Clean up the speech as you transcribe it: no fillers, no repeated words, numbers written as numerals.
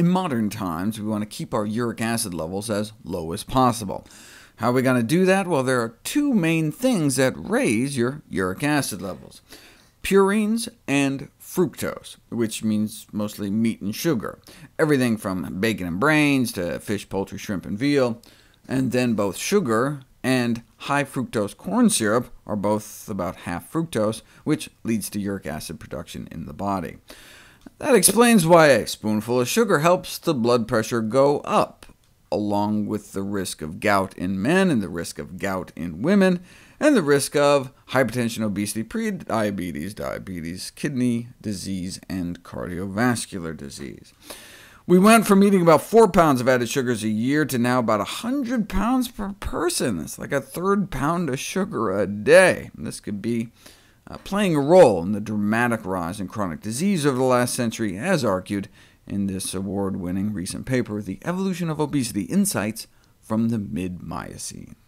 In modern times, we want to keep our uric acid levels as low as possible. How are we going to do that? Well, there are two main things that raise your uric acid levels: purines and fructose, which means mostly meat and sugar, everything from bacon and brains to fish, poultry, shrimp, and veal. And then both sugar and high fructose corn syrup are both about half fructose, which leads to uric acid production in the body. That explains why a spoonful of sugar helps the blood pressure go up, along with the risk of gout in men, and the risk of gout in women, and the risk of hypertension, obesity, prediabetes, diabetes, kidney disease, and cardiovascular disease. We went from eating about 4 pounds of added sugars a year to now about 100 pounds per person. That's like a third pound of sugar a day. This could be playing a role in the dramatic rise in chronic disease over the last century, as argued in this award-winning recent paper, The Evolution of Obesity Insights from the Mid-Miocene.